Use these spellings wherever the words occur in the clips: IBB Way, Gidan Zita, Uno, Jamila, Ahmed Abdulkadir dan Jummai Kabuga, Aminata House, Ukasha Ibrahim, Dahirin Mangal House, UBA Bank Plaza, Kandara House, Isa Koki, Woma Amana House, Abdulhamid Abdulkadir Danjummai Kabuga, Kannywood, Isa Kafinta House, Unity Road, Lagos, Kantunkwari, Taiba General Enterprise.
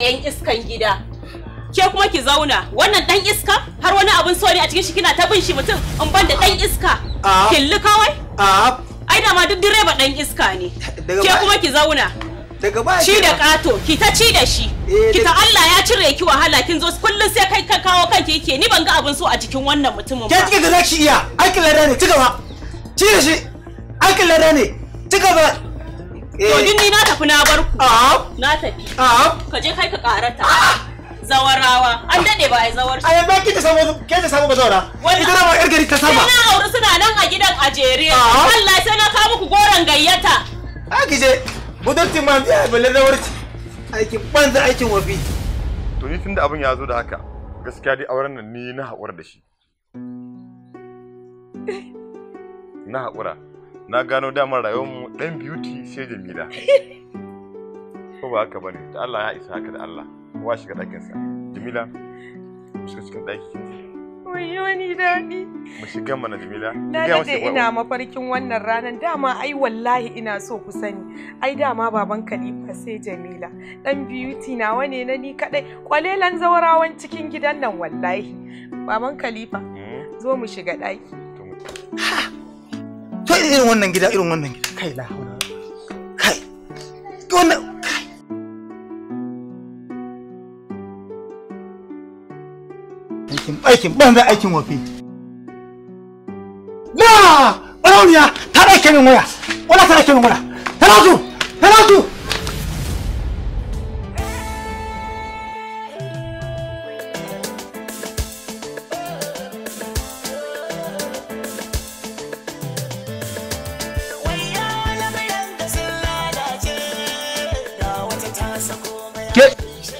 'yan iskan gida. Ke kuma ki zauna wannan dan iska har wani abun so ne a cikin shi kina ta bin shi mutum in ban da dan iska killi kawai ai da ma duk direba dan iska ne ke kuma ki zauna daga baya shi da kato ki ta ci da shi ki ta Allah ya cire ki wahala kin zo kullun sai kai ka kawo kanki yake ni ban ga abun so a cikin wannan mutumin ba ke kika ga zaki iya aikin lada ne kika ba ci da shi aikin lada ne kika ba to dinni na tafi na bar ku na tafi ka je kai ka karata zawarawa an dade ba ai zawar ai ba ki ta samu ke ta samu bazawara idan ba yar gari ta saba ina aure suna nan a gidan a jere Allah sai na ka muku goran gayyata a kije budurtin man ya balle zawarci aikin banza aikin wafi to ni tunda abin ya zo da haka gaskiya dai auren nan ni na haƙura da shi na haƙura na gano damar rayuwar mu dan beauty sai Jamila ko ba haka bane to Allah ya isa haka da Allah wa shiga ɗakinsa Jamila mu shiga cikin ɗakin wayo ni dani mu shiga mana Jamila na da ina mafarkin wannan ranar dama ai wallahi ina so ku sani ai dama baban Khalifa sai Jamila dan beauty nawa ne na ni kadai kwalelan zawarawan cikin gidan nan wallahi baban Khalifa zo mu shiga ɗaki to irin wannan gida kai la haura kai wannan aikin banza aikin wafi la barauniya ta dake min waya wala ta dake min waya talatu ke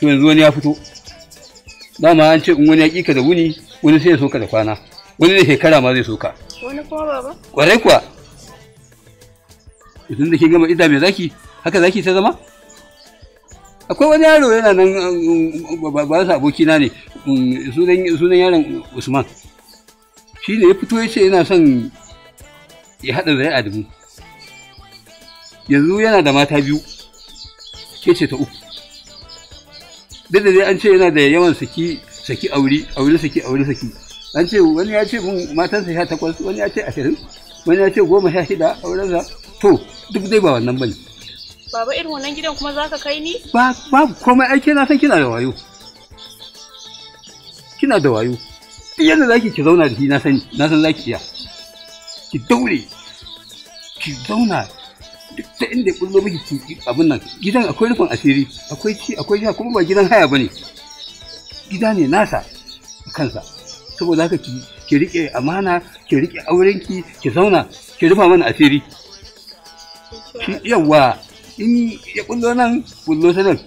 to yanzu wani ya fito dama an ce in wani ya kika da wuni wani sai ya soka da kwana wani da shekara ma zai soka wani kuma baba kwarai kuwa idan da ke gama idda mai zaki haka zaki ta zama akwai wani yaro yana nan ba sa abokina ne sunan yaron Usman shi ne ya fito ya ce yana son ya haɗa zai a dubu yanzu yana da mata biyu ke ce ta uku duk da dai an ce yana da yawan saki aure saki an ce wani ya ce mun matansa 18 wani ya ce 20 wani ya ce 16 aurensa to duk dai ba wannan bane baba irin wannan gidan kuma zaka kai ni ba babu komai ai kina san kina da wayo yanda zaki ki zauna da shi na san zaki ya ki daure ki zauna duk da inda kullu miki abin nan gidan akwai rufin asiri akwai ci akwai sha kuma ba gidan haya bane gida ne nasa kansa saboda haka ki rike amana ki rike aurenki ki zauna ki rufa mana asiri yawa in ya kullo nan kullo sanan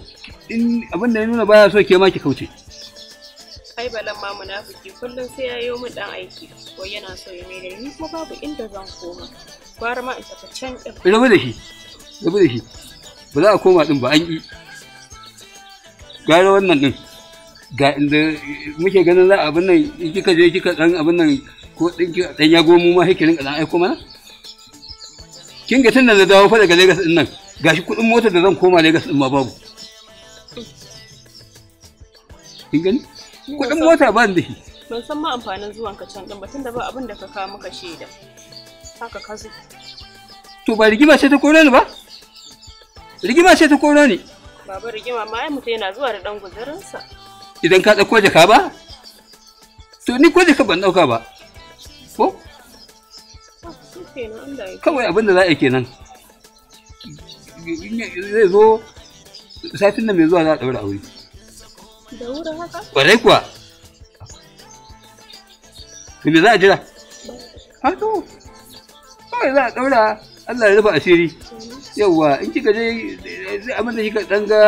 in abin da ya nuna baya so ke ma ki kauce ai balan ma munafiki kullun sai ya yi mun dan aiki ko yana so ya mai da ni ko babu inda zan koma gwara ma in tafi can din rabu da shi ba za a koma din ba an yi gwara wannan din ga inda muke ganin za abin nan kika je kika dan abin nan ko dinki dan ya gomu ma hikirin ka dan aiko mana kin ga tun da na dawo fa daga Lagos din nan gashi kudin motar da zan koma Lagos din ma babu kin gani kudin mota ba ni ban san ma amfanin zuwan ka can din ba tunda ba abin da ka kawo maka sheda haka kazo to ba rigima ce ta kore ni ba rigima ce ta kore ni baba rigima ma ai mutai yana zuwa da dan guzarin sa idan ka dauko jaka ba to ni ko jaka ban dauka ba ko kawai abin da za a yi kenan zai zo satin da mai zuwa za a ɗaura aure da wuri haka ƙwarai kuwa me za a jira hato kawai za a ɗaura Allah ya rufe asiri yawwa in kika je abin da kika ɗan ga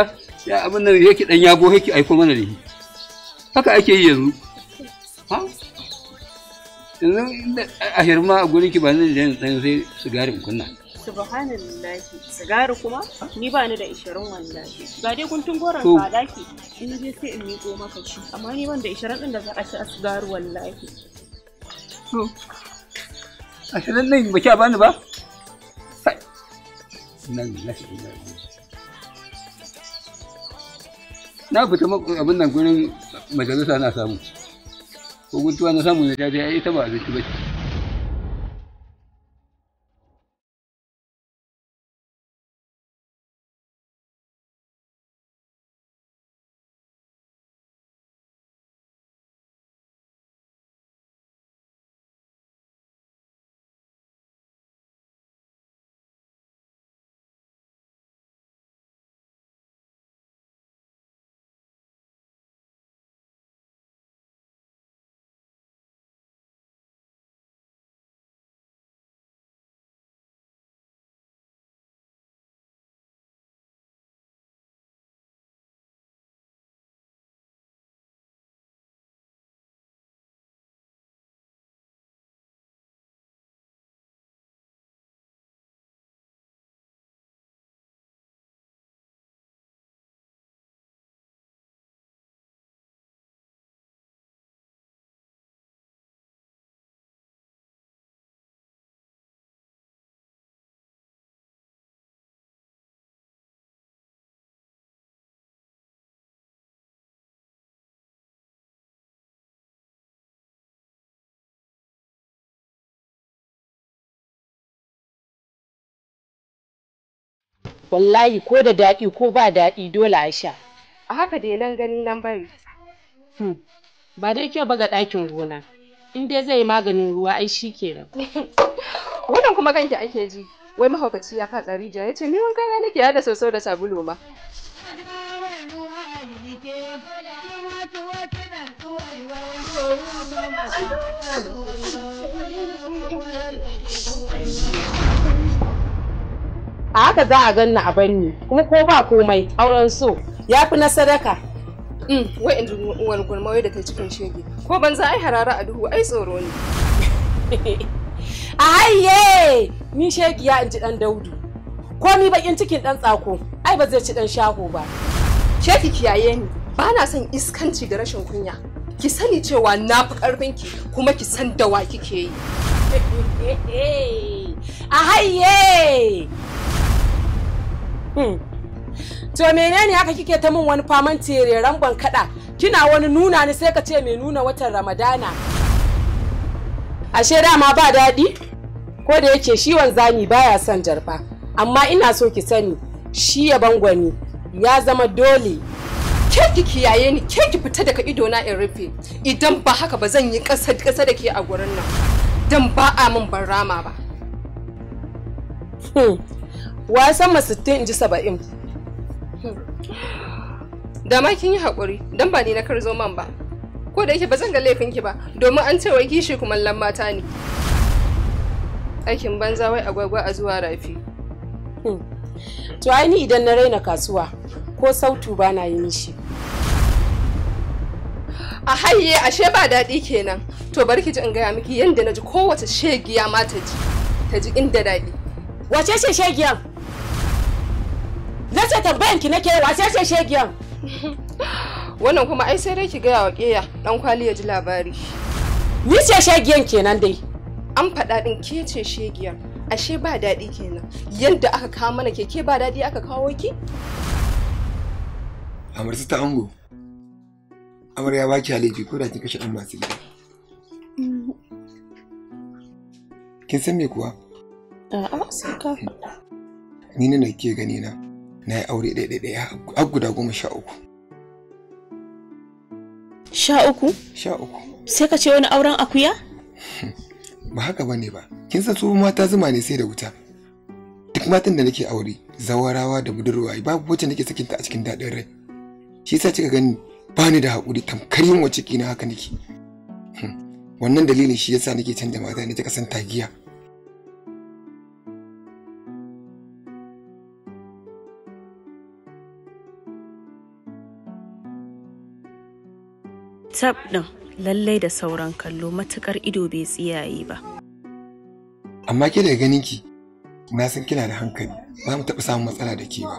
ya abin nan yake dan yabo yake aiko mana ne haka ake yi yanzu ha yanzu a hirma a gurin ki ba nan da dan sai sigarin kunna subhanallahi sigari kuma ni ba ni da 20 wallahi ba dai guntun goran ka daki in je sai in miƙo maka shi amma ni ban da 20 din da za a ci a sigari wallahi to a sanan nan ba ki ba ni ba nan na fita abin nan gurin majalisa na samu ko guntuwa na samu ne dai ai ita ba abinci ba wallahi ko da dadi ko ba dadi dole a sha a haka dai nan ganin nan bari ba dai ke ba ga dakin gona in dai zai maganin ruwa ai shikenan wannan kuma kanki ake ji wai mahaukaci ya fatsa rija yace ni wanka ga nake hada soso da sabulu ma a haka za a ganna a banni kuma ko ba komai auren so yafi na sadaka wai in wani gurmawai da ta cikin shege ko banza ai harara a duhu ai tsoro ne ayye ni shege ya inji dan Daudu ko ni bakin cikin dan tsako ai ba zai ci dan shaho ba shege kiyaye ni ba na son iskanci da rashin kunya ki sani cewa na fi karfin ki kuma ki san da wa kike yi ayye to menene haka kike ta min wani faman tereren ban kada kina wani nuna ni sai ka ce me nuna watan Ramadana ashe dama ba dadi ko da yake shi wanzani baya son jarfa amma ina so ki sani shi ya bangwani ya zama dole ke ki kiyaye ni ke ki fita daga ido na in rufe idan ba haka ba zan yi kasa da ke a gurin nan dan ba a min barama ba wa sama 60 inji 70 da ma kin yi hakuri dan ba ni na karzo man ba ko da yake bazan ga laifin ki ba domin an ce wai kishi kuma lan mata ne aikin banza wai agwagwa a zuwa rafi to ai ni idan na raina kasuwa ko sautu ba na yin shi a hayye ashe ba dadi kenan to barki ji in ga miki yanda naji kowace shegiya ma ta ji inda dadi wace ce shegiyan nace tambayan ki nake wace ce shegiyan wannan kuma ai sai dai ki ga wa keya dan kwali ya ji labari ni ce shegiyan kenan dai an fada din ke ce shegiyan ashe ba dadi kenan yanda aka kawo mana keke ba dadi aka kawo ki amarsu ta ango amarya baki haleji ko da kika shi dan masu gida kin san me kuwa a'a sai ka ni ne nake gani na yi aure ɗaya har guda 13 13 sai ka ce wani auren akuya ba haka bane ba kin san su mata zuma ne sai da wuta duk matan da nake aure zawarawa da budurwa babu wacce nake sakin ta a cikin dadin rai shi yasa kika gani ba ni da hakuri tamkar yin wacce kina haka nake wannan dalilin shi yasa nake canja mata ne ta kasan tagiya tab ɗin lallai da sauran kallo matukar ido bai tsiyaye ba. Amma ke da ganin ki na san kina da hankali ba mu taɓa samun matsala da ke ba.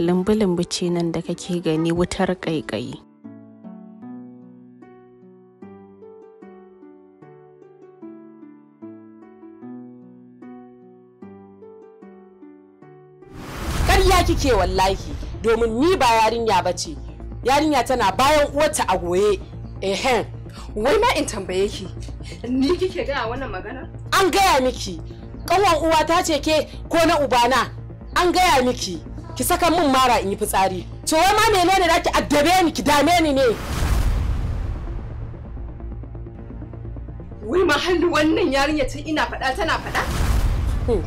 Lumbu-lumbu ce nan da kake gani wutar ƙaiƙayi. Ƙarya kike wallahi, domin ni ba yarinya ba ce. Yarinya tana bayan uwarta a goye. Ehen, wai ma in tambaye ki, ni kike gaya wannan magana? An gaya miki, ƙanwar uwata ce ke ko na ubana? An gaya miki. Ki saka min mara in yi fitsari. To wai ma menene da ki addabe ni ki dame ni ne? Wai ma hannu wannan yarinya tun ina faɗa tana faɗa?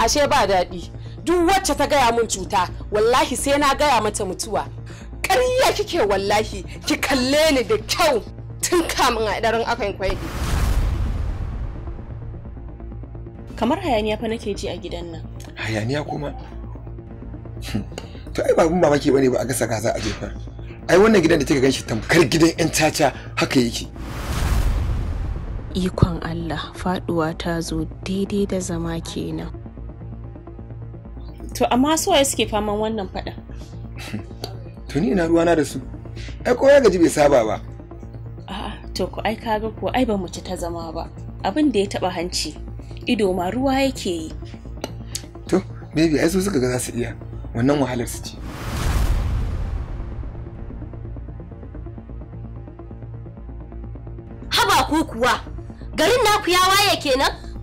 Ashe ba daɗi. Duk wacce ta gaya min cuta, wallahi sai na gaya mata mutuwa. Ƙarya kike wallahi, ki kalle ni da kyau tun kamin a daren akan kwaidi. Kamar hayaniya fa nake ji a gidan nan. Hayaniya kuma? To ai ba abun mamaki bane ba a gasa kaza a jefa. Ai wannan gidan da take ganshi tamkar gidan yan caca haka yake. Ikon Allah, faduwa ta zo daidai da zama kenan. To amma su waye suke faman wannan fada? To ni ina ruwana da su. Ai ko ya gaji bai saba ba. A'a, to ko ai kaga ko ai ba mu ci ta zama ba. Abin da ya taba hanci ido ma ruwa yake yi. To maybe ai su suka ga za su iya. Wannan wahalar su ce. Haba ku kuwa, garin naku ya waye kenan?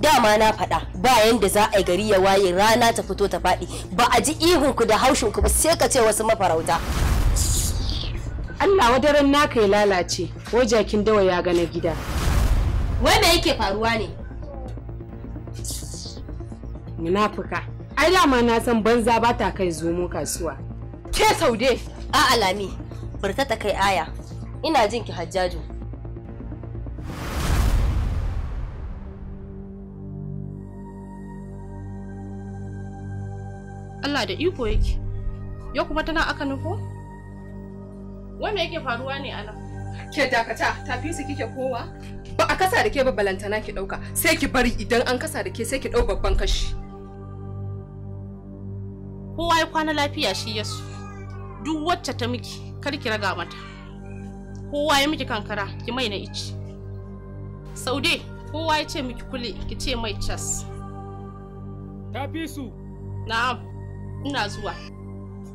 Dama na faɗa ba yanda za a yi gari ya waye rana ta fito ta faɗi ba a ji ihunku da haushinku ba sai ka ce wasu mafarauta. Allah wadaran naka ya lalace, wajakin dawa ya gane gida. Wanda yake faruwa ne? Munafuka. Ai dama na san banza ba ta kai zomo kasuwa. Ke Saude? A alami, barka ta kai aya. Ina jin ki Hajjaju. Allah da iko yake. Yau kuma tana aka nufo? Wanda yake faruwa ne ana? Ke dakata, tafi su kike kowa? Ba a kasa da ke ba balantana ki dauka, sai ki bari idan an kasa da ke sai ki dau babban kashi. Kowa ya kwana lafiya shi yasu. Duk wacce ta miki, kar ki raga mata. Kowa ya miki kankara, ki mai na ici. Saude, kowa ya ce miki kule, ki ce mai cas. Tafi su. Na'am, ina zuwa.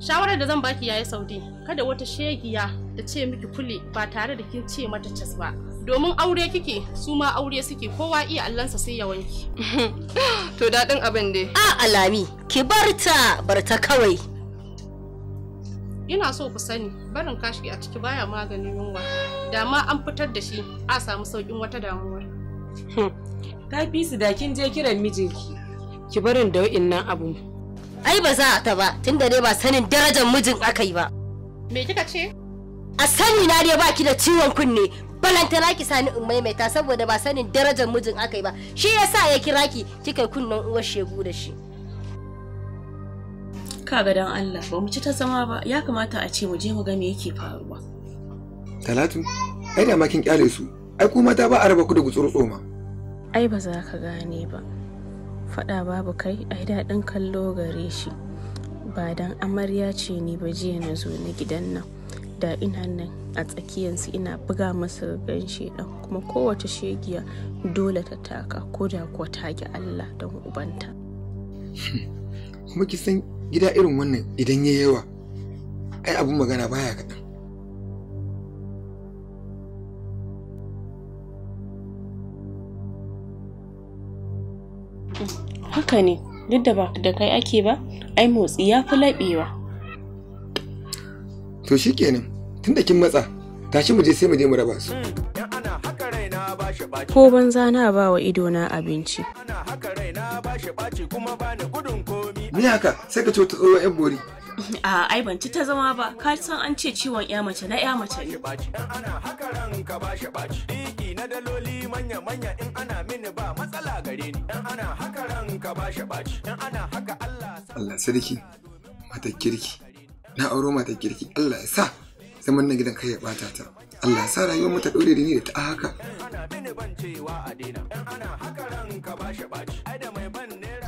Shawarar da zan baki yayi Saude, kada wata shegiya ta ce miki kule ba tare da kin ce mata cas ba. Domin aure kike, su ma aure suke, kowa iya allansa sai ya wanki. To dadin abin dai. A alami, ki barta kawai. Ina so ku sani, barin kashi a ciki baya maganin yunwa. Da ma an fitar da shi, a samu saukin wata damuwa. Ta fi su da kin je kiran mijinki. Ki barin da wa'innan abun. Ai ba za ta ba, tunda dai ba sanin darajar mijin aka yi ba. Me kika ce? A sani na dai baki da ciwon kunne, balantana ki sani in maimaita saboda ba sanin darajar mijin aka yi ba. Shi yasa ya kira ki kika kunnen uwar shegu da shi. Kaga dan Allah, ba mu ci ta zama ba, ya kamata a ce mu je mu ga me yake faruwa. Talatu, ai da ma kin kyale su. Ai kuma ta ba a raba ku da gutsuru tsoma. Ai ba za ka gane ba. Faɗa babu kai ai daɗin kallo gare shi ba dan amarya ce ni ba jiya na zo na gidan nan da ina nan a tsakiyansu ina buga masa gan shedan kuma kowace shegiya dole ta taka ko da kuwa ta ki Allah don ubanta. Kuma ki san gida irin wannan idan yayi yawa ai abun magana baya kaɗan. Haka ne, duk da ba da kai ake ba, ai motsi ya fi laɓewa. To shikenan, tunda kin matsa, tashi mu je sai mu je mu raba su. Ko banza na ba wa ido na abinci. Ni haka sai ka ce ta tsoron yan bori. A ai ban ci ta zama ba, ka san an ce ciwon ya mace na ya mace ne. Ana haka ranka ba shi baci. Diki na daloli manya manya in ana mini ba matsala gare ni. Dan ana haka ranka ba shi baci. Dan ana haka Allah Allah sarki. Mata kirki. Na auro mata kirki. Allah ya sa zaman na gidan kai ya bata ta. Allah sa rayuwar mu ta dore da ni da ta haka.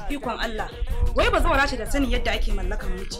Ikon Allah, wai ba zaura ce da sani yadda ake mallakan miji.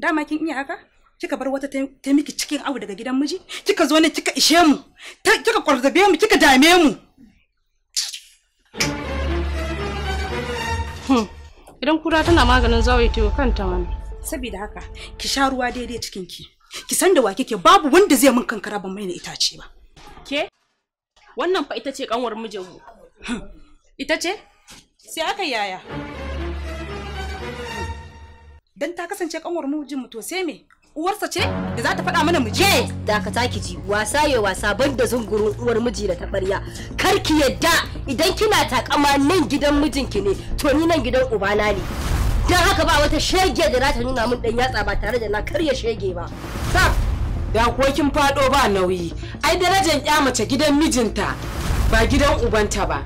Dama kin iya haka? Kika bar wata ta miki cikin abu daga gidan miji? Kika zo ne kika ishe mu? Kika kwarzabe mu kika dame mu? Idan kura tana maganin zawo ta kanta mana. Saboda haka ki sha ruwa daidai cikin ki. Ki san da wa kike babu wanda zai min kankara ban mai na itace ba. Ke? Wannan fa ita ce kanwar mijinmu. Ita ce? Sai aka yaya. Dan ta kasance kanwar mijinmu to sai me? Uwarsa ce da za ta faɗa mana miji? Da ka taki ji wasa ya wasa banda zungurun uwar miji da tabarya. Kar ki yadda idan kina takama nan gidan mijinki ne to ni nan gidan ubana ne. Dan haka ba wata shege da za ta nuna min dan yatsa ba tare da na karya shege ba. Da kuwa kin fado ba nauyi, ai darajar ya mace gidan mijinta ba gidan ubanta ba.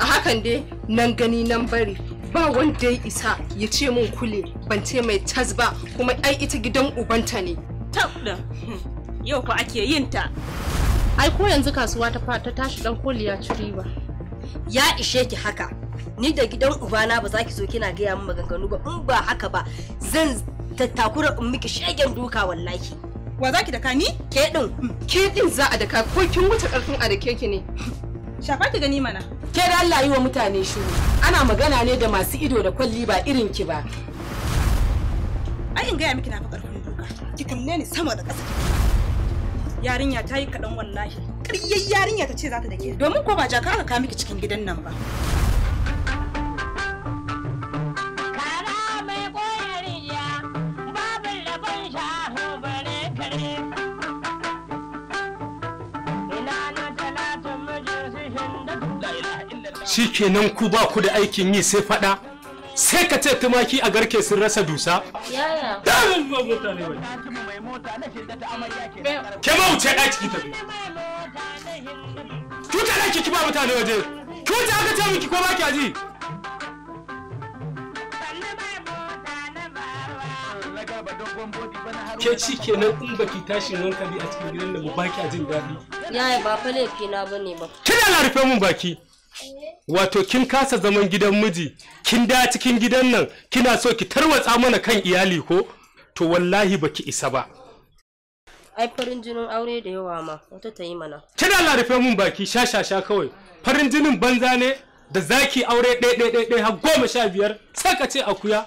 A hakan dai nan gani nan bari ba wanda ya isa ya ce mun kule ban ce mai tas ba kuma ai ita gidan ubanta ne. Tabda yau fa ake yin ta. Ai ko yanzu kasuwa ta tashi dan koliya ciri ba. Ya ishe ki haka. Ni da gidan ubana ba za ki zo kina gaya min maganganu ba in ba haka ba zan tattakura in miki shegen duka wallahi. Wa za ki daka ni? Ke din. Ke din za a daka ko kin wuce karfin a dake ki ne. Shafa ki gani mana. Ke da Allah yi wa mutane shiru. Ana magana ne da masu ido da kwalli ba irin ki ba. Ai in gaya miki na fa karfin duka. Ki kunne ni sama da ƙasa. Yarinya ta yi kaɗan wallahi. Ƙaryar yarinya ta ce za ta dake. Domin ko ba jaka aka kawo miki cikin gidan nan ba. Shikenan ku ba ku da aikin yi sai fada sai ka ce tumaki a garke sun rasa dusa yaya dan mota ne wai ke ba wuce da ciki tafi ku ta da ciki ba mutane waje ku ta aka ce miki ko ba ki aji ke shikenan in baki tashin hankali a cikin gidan da ba baki ajin dadi yaya ba fa laifi na bane ba kina la rufe mun baki wato kin kasa zaman gidan miji kin da cikin gidan nan kina so ki tarwatsa mana kan iyali ko to wallahi baki isa ba ai farin jinin aure da yawa ma wata ta yi mana kina la rufe mun baki shashasha kawai farin jinin banza ne da zaki aure ɗaya har 15 sai ka ce akuya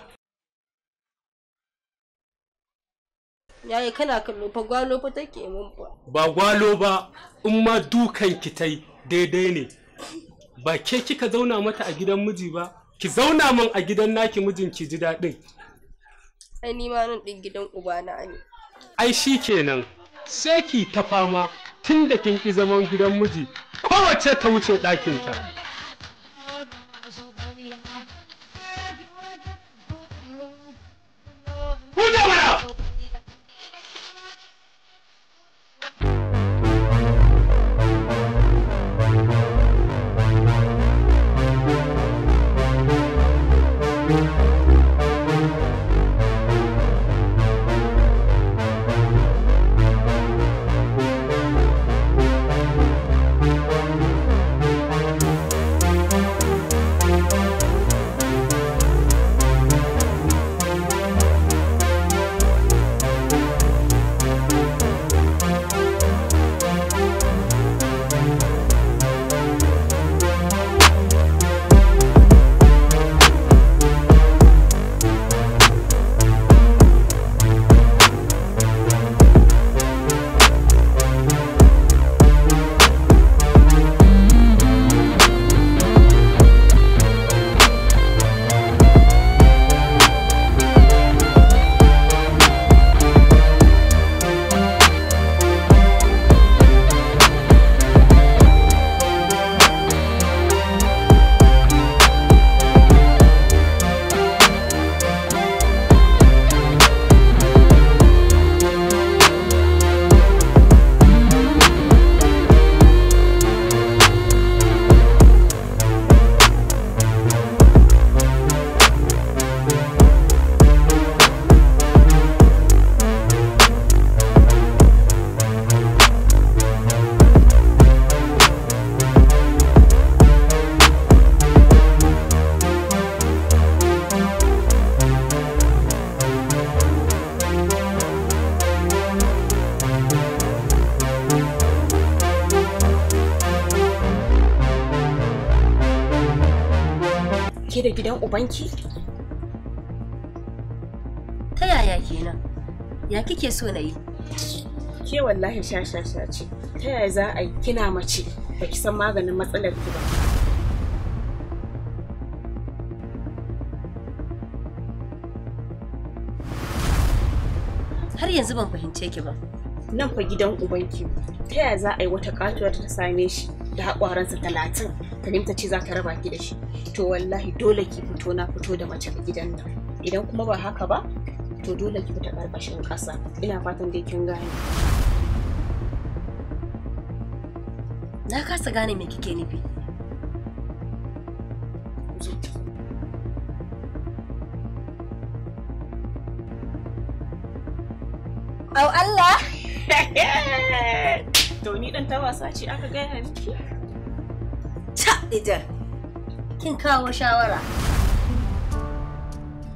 yayi kana kallo fa gwalo fa take mun ba gwalo ba in ma dukan ki tai daidai ne ba ke kika zauna mata a gidan miji ba ki zauna min a gidan naki mijin ki ji dadin ai ni ma nan din gidan uba na ne ai shikenan sai ki ta fama tunda kin ki zaman gidan miji kowace ta wuce dakin ta gidan ubanki? Ta yaya kenan? Ya kike so na yi? Ke wallahi shashasha ce. Ta yaya za a kina mace baki san maganin matsalar ki ba? Har yanzu ban fahimce ki ba. Nan fa gidan ubanki. Ta yaya za a yi wata katuwa ta same shi da haƙwaransa 30 ta nimta ce za ta raba ki da shi? To wallahi dole ki fito na fito da mace a gidan nan. Idan kuma ba haka ba, to dole ki fita karkashin kasa. Ina fatan dai kin gane. Na kasa gane me kike nufi. Au Allah. To ni dan tawasa ce aka gaya miki. Ta ida. Kin kawo shawara.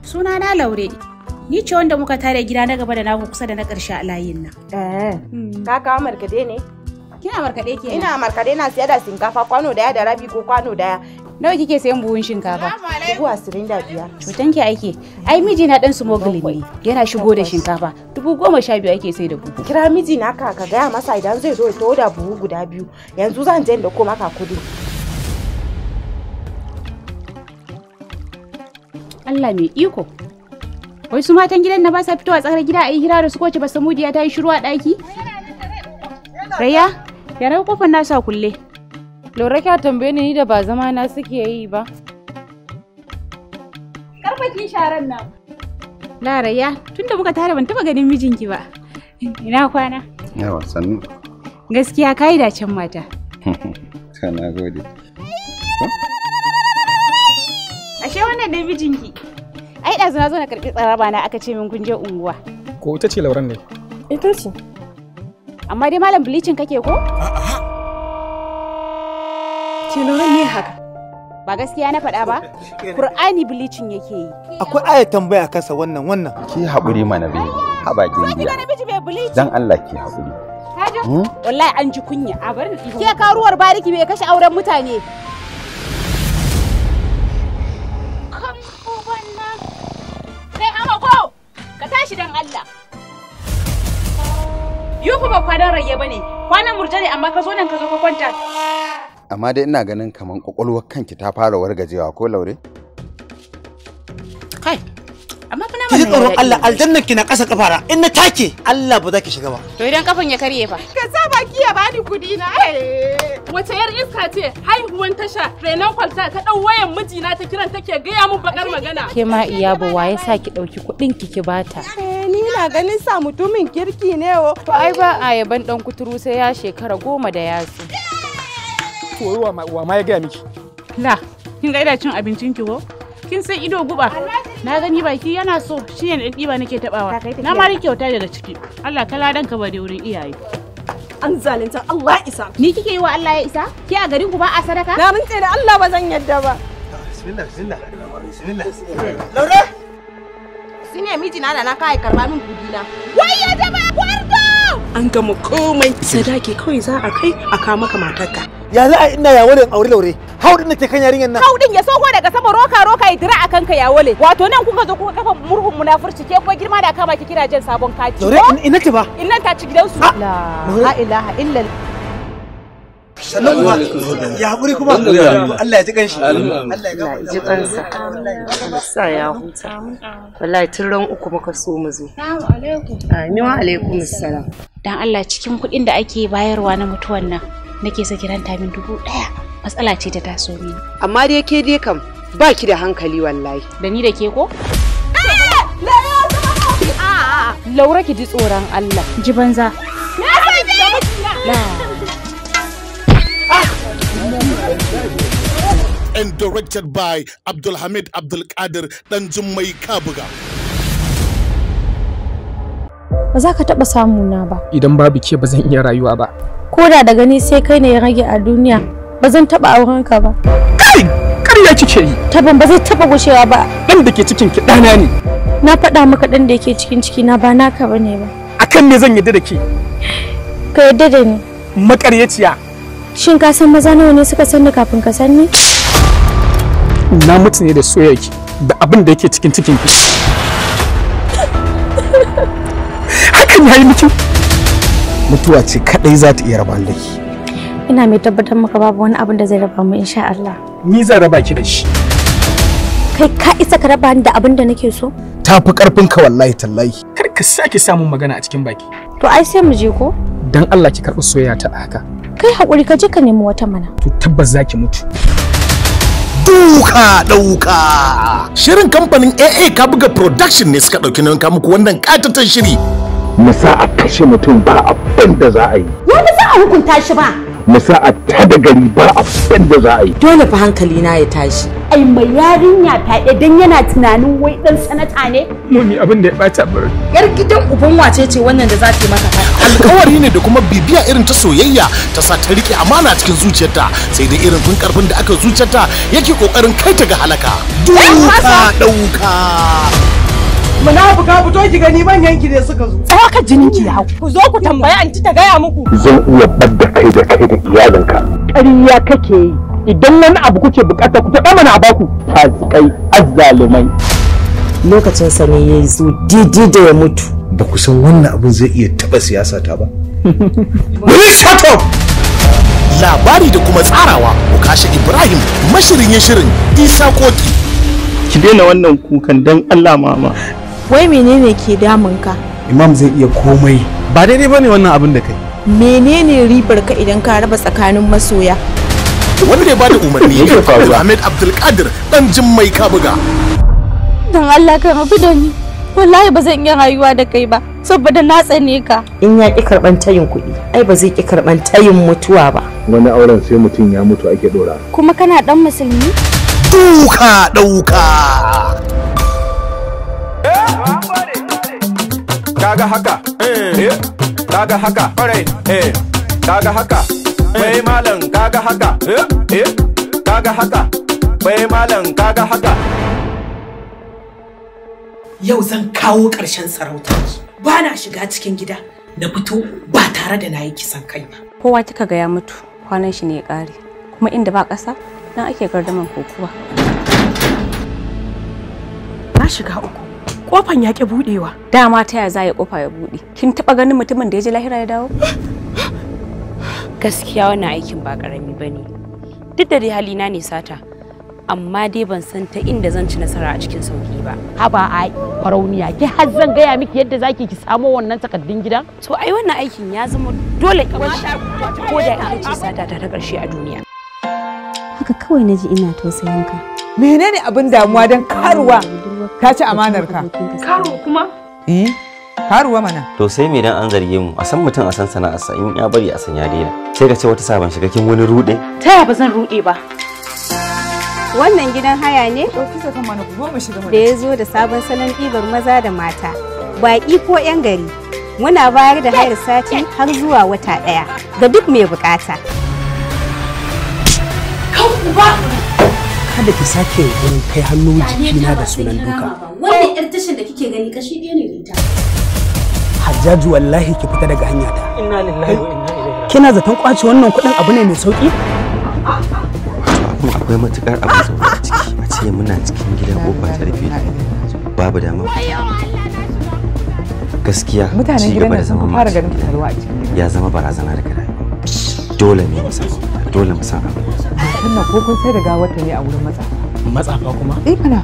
Suna na Laure. Ni ce wanda muka tare gida na gaba da naku kusa da na karshe a layin nan. Eh. Ka kawo markade ne? Kina markade kenan? Ina markade na siya da shinkafa kwano daya da rabi ko kwano daya. Nawa kike sayan buhun shinkafa? Dubu 25. Cutan ki aike. Ai miji na dan smuggling ne. Yana shigo da shinkafa. Dubu 12 ake sai da buhu. Kira miji na ka gaya masa idan zai zo to da buhu guda biyu. Yanzu zan je da koma ka kudi. Allah mai iko. Wai su matan gidan na ba sa fitowa tsakar gida a yi hira da su koce ba samudiya ta yi shiru a ɗaki? Raya, ya rawa kofar nasu a kulle. Laura ka tambaye ni da ba zama na suke yi ba. Karfakin sharan nan. La Raya, tunda muka tare ban taba ganin mijinki ba. Ina kwana? Yawa sannu. Gaskiya ka yi dacen mata. Kana gode. Ashe wannan da mijinki. Ai da na zo na karbi tsaraba na aka ce min kun je unguwa. Ko ita ce Lauren ne? Ita ce. Amma dai malam bleaching kake ko? A'a. Ke Lauren ne haka? Ba gaskiya na faɗa ba? Qur'ani bleaching yake yi. Akwai ayat tambaya kansa wannan. Ki haƙuri mana bai. Haba kin biya. Dan Allah ki haƙuri. Kaje? Wallahi an ji kunya. A bari ki karuwar bariki bai kashe auren mutane. Tashi dan Allah. Yufu ba kwanan rayya bane. Kwanan murjani amma ka zo nan ka zo ka kwanta. Amma dai ina ganin kaman kokolwar kanki ta fara wargajewa ko Laure? Kai. Amma fa na mai. Ki tsoron Allah aljannar ki na kasa kafara. In na take Allah ba za ki shiga ba. To idan kafan ya karye fa. Ka sa baki ya bani kudi na. Wace yar iska ce haihuwan tasha renon kwalta ta dau wayan mijina ta kiran take gaya mun bakar magana. Ke ma iya ba waye sa ki dauki kudin ki ki bata. Ni na ganin sa mutumin kirki ne wo. To ai ba ayaban dan kuturu sai ya shekara 10 da yatsu. To wa ma ya gaya miki? La kin ga ina cin abincin ki wo? Kin san ido guba? Na gani baki yana so shi ne diba nake tabawa. Na ma rike kyauta daga ciki. Allah kala dan ka ba da wurin iyaye. An zalunta Allah isa. Ni kike yi wa Allah ya isa? Ke a garin ku ba a sadaka? Na mun da Allah ba zan yadda ba. Bismillah. Laura. Sine miji na da na kai karba min kudi na. Wai ya jama'a kwarto. An gama komai. Sadaki kawai za a kai a kawo maka matarka. Ya za a ina yawalen aure Laure. Haudin da ke kan yarinyan nan. Haudin ya sauko daga sama roka ya dira akan ka yawale. Wato nan kuka zo kuka kafa murhun munafurci ke kuma girma da kama ki kira jin sabon kati. Laure ina ce ba. Innan ta ci gidansu. La ilaha illa Allah. Ya hakuri kuma Allah ya ji kanshi. Allah ya ji kansa. Sa ya huta. Wallahi tun ran uku muka so mu zo. Assalamu alaikum. Amin wa alaikum assalam. Dan Allah cikin kuɗin da ake bayarwa na mutuwan nan nake sa kiranta min 1000. Matsala ce ta taso mini. Amma dai ke dai kam ba ki da hankali wallahi. Da ni da ke ko? Laura ki ji tsoron Allah. Ji banza. And directed by Abdulhamid Abdulkadir Danjummai Kabuga. Ba za ka taɓa samu na ba. Idan babu ke ba zan iya rayuwa ba. Ko da gani sai kai ne ya rage a duniya. Ba zan taba auren ka ba. Kai, ƙarya kike yi. Taban ba zai taba gushewa ba. Dan da ke cikin ki dana ne. Na faɗa maka dan da yake cikin ciki na ba naka bane ba. Akan me zan yadda da ke? Ka yadda da ni. Makaryaciya. Shin ka san maza nawa ne suka sanni kafin ka sanni? na mutu ne da soyayyaki da abin da yake cikin cikin ki hakan yayi miki mutuwa ce kadai za ta iya raba ni da ki ina mai tabbatar maka babu wani abin da zai raba mu insha Allah ni zan raba ki da shi kai ka isa ka raba ni da abin da nake so tafi karfin ka wallahi tallahi kar ka sake samun magana a cikin baki to ai sai mu je ko dan Allah ki karbi soyayya ta haka kai hakuri ka je ka nemi wata mana to tabbas zaki mutu Dauka Shirin kamfanin AA ka buga production ne suka dauki nan ka muku wannan katatan shiri Musa a kashe mutum ba abin da za a yi Wani za a hukunta shi ba Musa a tada gari ba abin da za a yi Dole fa hankali na ya tashi Ai mai yarinya ta idan yana tunanin wai dan sanata ne Muni abin da ya bata bar Yar gidan uban wace ce wannan da za ta maka Alƙawari ne da kuma bibiya irin ta soyayya ta sa ta rike amana cikin zuciyarta sai dai irin tun karfin da aka zuciyarta yake kokarin kai ta ga halaka Dauka Muna buka fito ki gani manyan ki ne suka zo Tsaya ka jinin ki ya hau Ku zo ku tambaye anti ta gaya muku Zan iya badda kai da kai da iyalanka Ƙarya kake yi idan wani abu kuke bukata ku faɗa mana a baku fasikai azzalumai Lokacin sa ne yayi zo didi da ya mutu ba ku san wannan abin zai iya taɓa siyasa ta ba shut up labari da kuma tsarawa Ukasha Ibrahim mashirin shirin Isa Koki ki daina wannan kukan dan Allah mama wai menene ke damun ka imam zai iya komai ba daidai bane wannan abin da kai menene ribar ka idan ka raba tsakanin masoya wanda ya bada umarni ya faruwa Ahmed Abdulkadir dan Jummai Kabuga dan Allah ka rabu da ni wallahi ba zan iya rayuwa da kai ba saboda na tsane ka in ya ki karban tayin kuɗi ai ba zai ki karban tayin mutuwa ba wani auren sai mutum ya mutu ake dora kuma kana dan musulmi dauka kaga haka alright kaga haka bai malam kaga haka kaga haka bai malam kaga haka Yau zan kawo ƙarshen sarautar ki. Ba na shiga cikin gida na fito ba tare da nayi kisan kai ba. Kowa kika ga ya mutu, kwanan shi ne ya ƙare. Kuma inda ba ƙasa, nan ake gardaman kokuwa. Na shiga uku. Kofan ya ƙi budewa. Dama ta ya za ya kofa ya bude. Kin taba ganin mutumin da ya je lahira ya dawo? Gaskiya wannan aikin ba ƙarami bane. Duk da dai halina ne sata. Amma dai ban san ta inda zan ci nasara a cikin sauki ba haba ai farauniya ki har zan gaya miki yadda zaki ki samo wannan takaddun gidan to ai wannan aikin ya zama dole ki wata ko da ita ce sata ta karshe a duniya haka kawai naji ina tausayin ka menene abin damuwa dan karuwa ta ci amanar ka karuwa kuma eh karuwa mana to sai me dan an zarge mu a san mutum a san sana'arsa in ya bari a san ya daina sai ka ce wata sabon shiga kin wani rude ta ya ba zan rude ba Wannan gidan haya ne da ya zo da sabon salon ɗibar maza da mata, baƙi ko 'yan gari. Muna bayar da hayar sati har zuwa wata ɗaya ga duk mai buƙata. Kada ki sake yin kai hannu jikina da sunan duka. Wannan 'yar tashar da kike gani kashi ɗaya ne da ita. Hajjaju wallahi ki fita daga hanyata. Inna lillahi wa inna ilaihi raji'un. Kina zaton ƙwace wannan kuɗin abu ne mai sauƙi? Akwai matukar abin tsoro a ciki a ce muna cikin gida kofa ta rufe babu dama gaskiya ci gaba da zama mara ganin fitarwa a cikin ya zama barazana daga rayuwa dole ne mu san dole mu san abin wannan ko kun sai daga wata ne a wurin matsafa matsafa kuma eh kana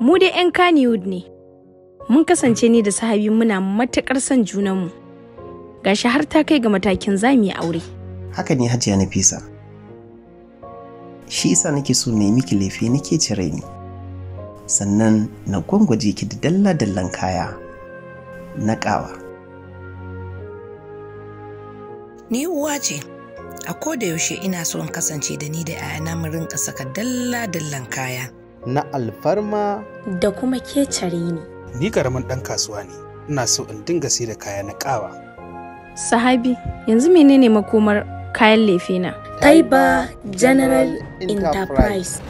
Mu dai 'yan Kannywood ne, mun kasance ni da sahabi muna matuƙar son junanmu, gashi har ta kai ga matakin za mu yi aure. Haka ne Hajiya Nafisa, shi isa nake so na yi miki laifi nake cire ni, sannan na gwangwaje ki da dalla-dallan kaya na ƙawa. Ni uwa ce, a koda yaushe ina so in kasance da ni da 'ya'yana mu rinƙa saka dalla-dallan kaya. Na alfarma da kuma ke cari ni. Ni karamin ɗan kasuwa ne, ina so in dinga sai da kaya na ƙawa. Sahabi, yanzu menene makomar kayan lefena? Taiba General Enterprise.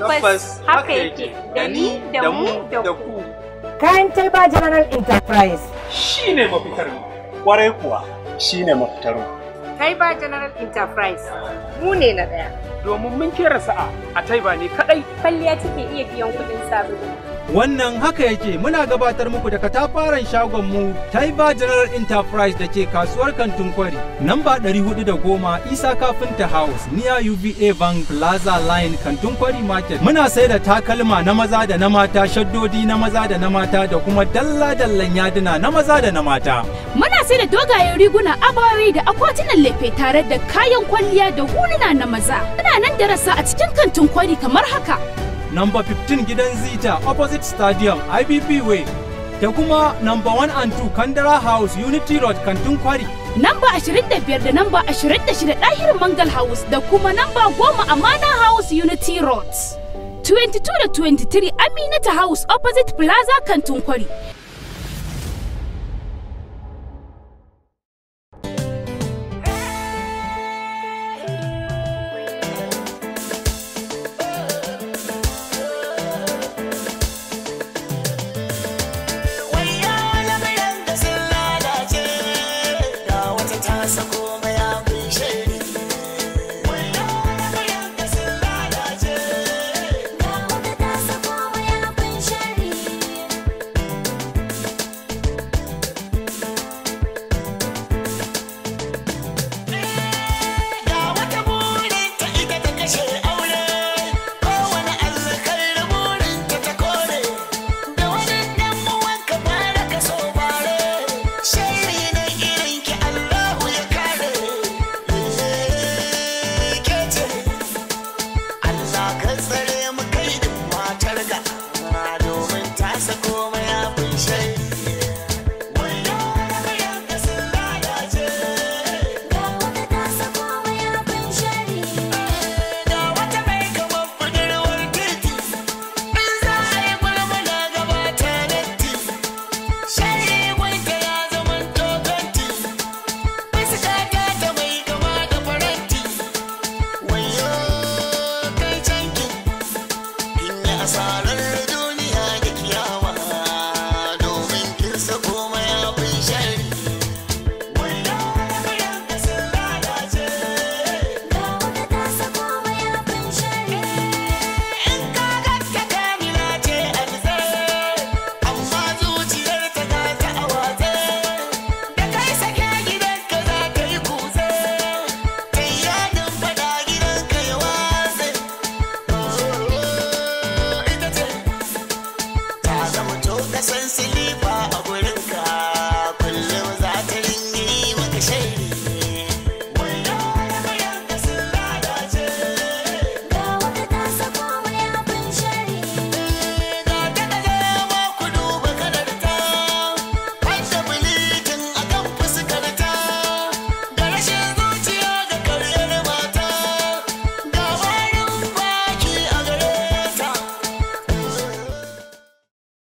tabbas haka yake, da ni, da mu, da ku. Kayan Taiba General Enterprise shine mafitar mu, kwarai kuwa shine mafitar mu. Taiba General Enterprise mu ne na daya. Domin mun kera sa'a a Taiba ne kadai kwalliya take iya biyan kudin sabulu. Wannan haka yake, muna gabatar muku da katafaren shagon mu Taiba General Enterprise da ke kasuwar Kantunkwari namba 410 Isa Kafinta House near UBA Bank Plaza line Kantunkwari market. Muna sai da takalma na maza da na mata, shaddodi na maza da na mata da kuma dalla-dallan yaduna na maza da na mata. Muna sai da dogayen riguna, abawi da akwatunan lefe tare da kayan kwalliya da huluna na maza. Muna nan da rasa a cikin Kantunkwari kamar haka. Number 15 Gidan Zita opposite Stadium IBB Way da kuma number 1 and 2 Kandara House Unity Road Kantunkwari. Number 25 da number 26 Dahirin Mangal House da kuma number Woma Amana House Unity Road. 22 da 23 Aminata House opposite Plaza Kantunkwari.